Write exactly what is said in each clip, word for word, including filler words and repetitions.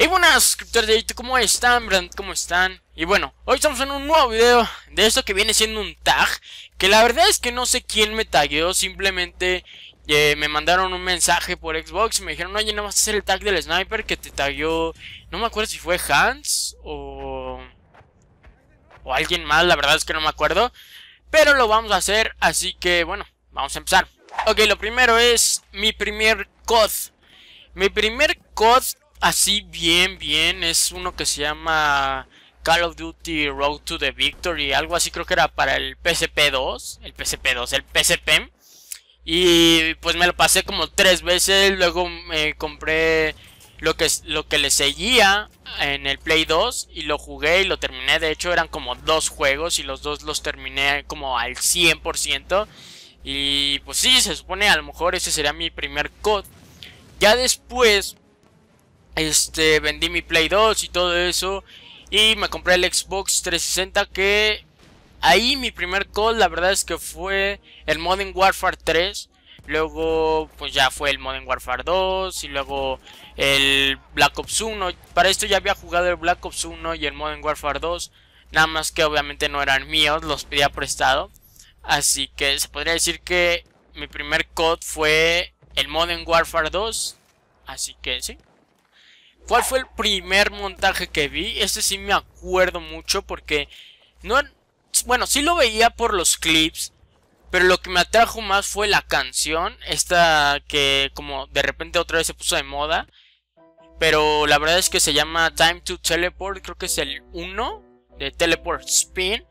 Y buenas, criptoradito, ¿cómo están? Brand, ¿cómo están? Y bueno, hoy estamos en un nuevo video de esto que viene siendo un tag, que la verdad es que no sé quién me tagueó, simplemente eh, me mandaron un mensaje por Xbox y me dijeron, oye, no vas a hacer el tag del sniper que te tagueó, no me acuerdo si fue Hans o... o alguien más, la verdad es que no me acuerdo, pero lo vamos a hacer, así que bueno, vamos a empezar. Ok, lo primero es mi primer C O D. Mi primer C O D así bien, bien, es uno que se llama Call of Duty Road to the Victory, algo así, creo que era para el P S P dos, el P S P dos, el P S P. Y pues me lo pasé como tres veces, luego me compré lo que, lo que le seguía en el Play dos y lo jugué y lo terminé. De hecho eran como dos juegos y los dos los terminé como al cien por ciento. Y pues sí, se supone a lo mejor ese sería mi primer C O D. Ya después... Este, vendí mi Play dos y todo eso y me compré el Xbox trescientos sesenta, que ahí mi primer C O D la verdad es que fue el Modern Warfare tres. Luego pues ya fue el Modern Warfare dos y luego el Black Ops uno. Para esto ya había jugado el Black Ops uno y el Modern Warfare dos, nada más que obviamente no eran míos, los pedía prestado. Así que se podría decir que mi primer C O D fue el Modern Warfare dos. Así que sí. ¿Cuál fue el primer montaje que vi? Este sí me acuerdo mucho porque no, bueno, sí lo veía por los clips, pero lo que me atrajo más fue la canción, esta que como de repente otra vez se puso de moda, pero la verdad es que se llama Time to Teleport, creo que es el uno de Teleport Spin.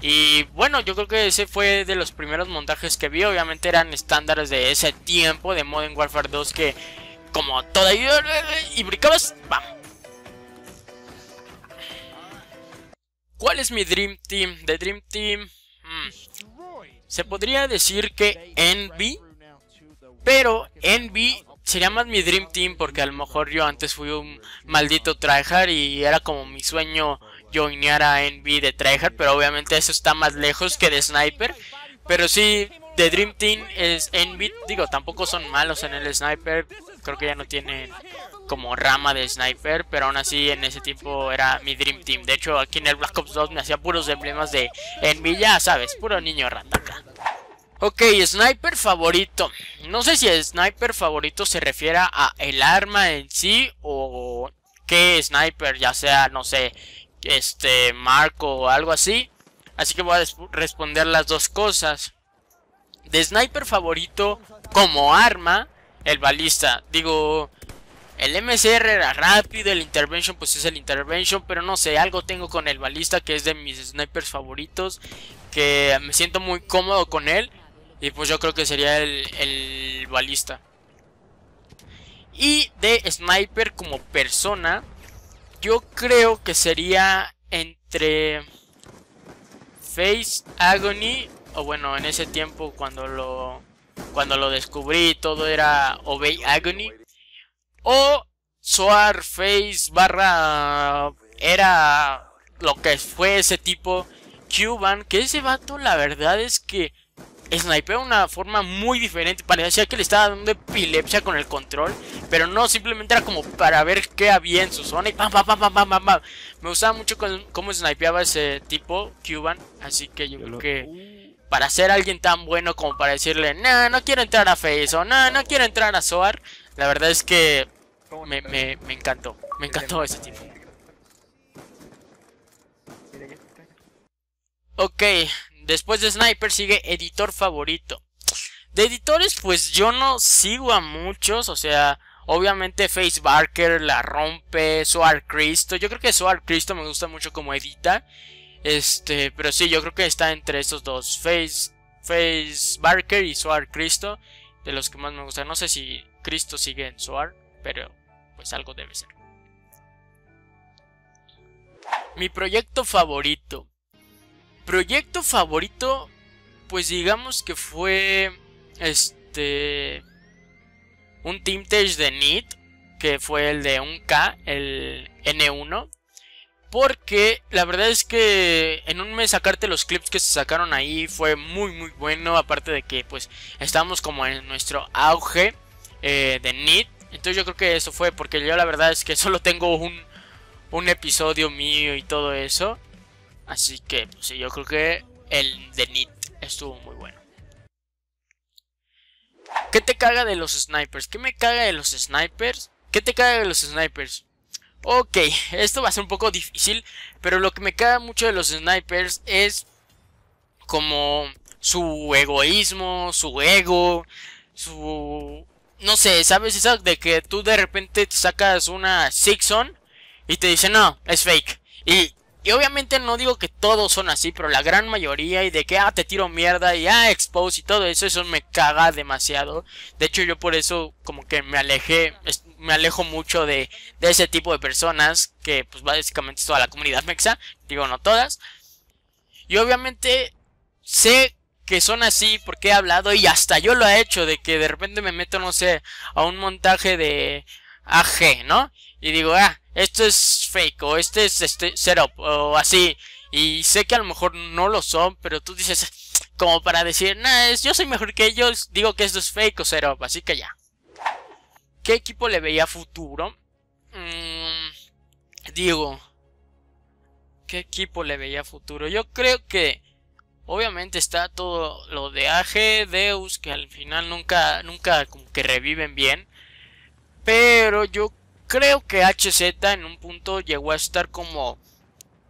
Y bueno, yo creo que ese fue de los primeros montajes que vi. Obviamente eran estándares de ese tiempo de Modern Warfare dos que... Como todavía y brincabas, vamos. ¿Cuál es mi Dream Team? De Dream Team hmm. Se podría decir que N V, pero N V sería más mi Dream Team porque a lo mejor yo antes fui un maldito tryhard y era como mi sueño joinear a N V de tryhard, pero obviamente eso está más lejos que de sniper. Pero sí, de Dream Team es N V. Digo, tampoco son malos en el sniper, creo que ya no tienen como rama de sniper, pero aún así en ese tiempo era mi Dream Team. De hecho aquí en el Black Ops dos me hacía puros emblemas de N V, ya sabes, puro niño rataca. Ok, sniper favorito. No sé si el sniper favorito se refiere a el arma en sí o qué sniper, ya sea, no sé, este, Marco o algo así. Así que voy a responder las dos cosas. De sniper favorito como arma, el balista. Digo, el M C R era rápido, el intervention pues es el intervention, pero no sé, algo tengo con el balista que es de mis snipers favoritos, que me siento muy cómodo con él. Y pues yo creo que sería el, el balista. Y de sniper como persona, yo creo que sería entre FaZe Agony, o bueno, en ese tiempo cuando lo... Cuando lo descubrí todo era Obey Agony o Soar Face barra era lo que fue ese tipo Cuban, que ese vato la verdad es que snipeó de una forma muy diferente, parecía que le estaba dando epilepsia con el control, pero no, simplemente era como para ver qué había en su zona y pam pam pam pam pam pam, pam. Me gustaba mucho con, cómo snipeaba ese tipo Cuban, así que yo creo que... Para ser alguien tan bueno como para decirle, no, no quiero entrar a FaZe o no, no quiero entrar a Soar, la verdad es que me, me, me encantó, me encantó ese tipo. Ok, después de sniper sigue editor favorito. De editores pues yo no sigo a muchos, o sea, obviamente FaZe Barker la rompe, Soar Cristo, yo creo que Soar Cristo me gusta mucho como edita. Este, pero sí, yo creo que está entre estos dos, FaZe, FaZe Barker y Soar Cristo, de los que más me gustan. No sé si Cristo sigue en Soar, pero pues algo debe ser. Mi proyecto favorito. Proyecto favorito, pues digamos que fue este un team test de N I T, que fue el de uno K, el N uno. Porque la verdad es que en un mes sacarte los clips que se sacaron ahí fue muy muy bueno. Aparte de que pues estábamos como en nuestro auge eh, de N I T Entonces yo creo que eso fue, porque yo la verdad es que solo tengo un, un episodio mío y todo eso. Así que pues, yo creo que el de N I T estuvo muy bueno. ¿Qué te caga de los snipers? ¿Qué me caga de los snipers? ¿Qué te caga de los snipers? Ok, esto va a ser un poco difícil, pero lo que me caga mucho de los snipers es como su egoísmo, su ego, su... no sé, ¿sabes? Esa de que tú de repente te sacas una six on y te dicen, no, es fake. Y, y obviamente no digo que todos son así, pero la gran mayoría, y de que, ah, te tiro mierda y, ah, expose y todo eso, eso me caga demasiado. De hecho, yo por eso como que me alejé, me alejo mucho de, de ese tipo de personas, que pues básicamente es toda la comunidad mexa, digo, no todas. Y obviamente sé que son así porque he hablado y hasta yo lo he hecho, de que de repente me meto, no sé, a un montaje de A G, ¿no? Y digo, ah, esto es fake o este es este setup o así. Y sé que a lo mejor no lo son, pero tú dices, como para decir, nah, es, yo soy mejor que ellos, digo que esto es fake o setup, así que ya. ¿Qué equipo le veía futuro? Mm, digo, ¿qué equipo le veía futuro? Yo creo que obviamente está todo lo de A G, Deus, que al final nunca, nunca como que reviven bien. Pero yo creo que H Z en un punto llegó a estar como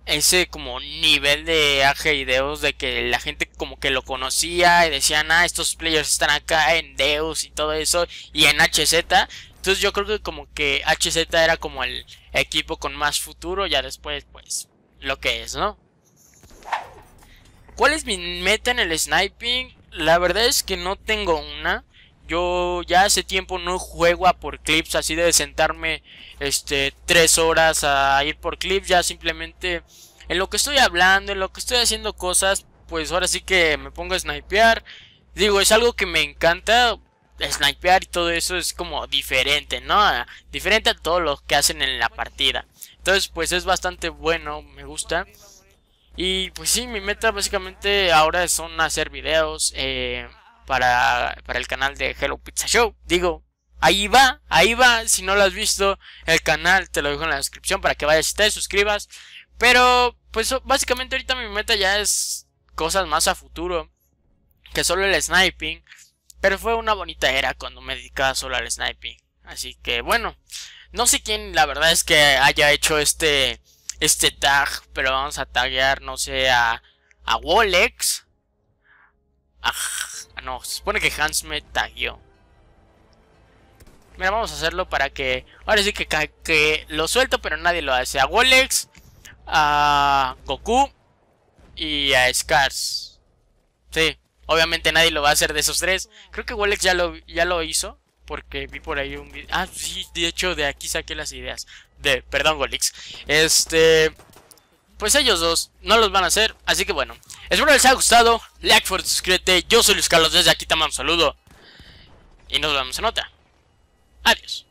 ese como nivel de A G y Deus, de que la gente como que lo conocía y decían, ah, estos players están acá en Deus y todo eso y en H Z. Entonces yo creo que como que H Z era como el equipo con más futuro, ya después pues lo que es, ¿no? ¿Cuál es mi meta en el sniping? La verdad es que no tengo una. Yo ya hace tiempo no juego a por clips, así de sentarme este tres horas a ir por clips. Ya simplemente en lo que estoy hablando, en lo que estoy haciendo cosas, pues ahora sí que me pongo a snipear. Digo, es algo que me encanta, snipear y todo eso es como diferente, ¿no? Diferente a todo lo que hacen en la partida. Entonces pues es bastante bueno, me gusta. Y pues sí, mi meta básicamente ahora son hacer videos eh, para, para el canal de Hello Pizza Show. Digo, ahí va, ahí va. Si no lo has visto, el canal te lo dejo en la descripción para que vayas y te suscribas. Pero pues básicamente ahorita mi meta ya es cosas más a futuro que solo el sniping. Pero fue una bonita era cuando me dedicaba solo al sniping. Así que bueno, no sé quién la verdad es que haya hecho este... Este tag, pero vamos a taguear, no sé, a, a Wolex. Ah, no, se supone que Hans me tagueó. Mira, vamos a hacerlo para que... Ahora sí que, que lo suelto, pero nadie lo hace. A Wolex, a Goku y a Scars. Sí, obviamente nadie lo va a hacer de esos tres. Creo que Wolex ya lo, ya lo hizo, porque vi por ahí un video. Ah, sí, de hecho de aquí saqué las ideas. De, perdón, Wolex. Este... Pues ellos dos no los van a hacer. Así que bueno, espero que les haya gustado. Like, for, suscríbete. Yo soy Luis Carlos. Desde aquí te mando un saludo. Y nos vemos en otra. Adiós.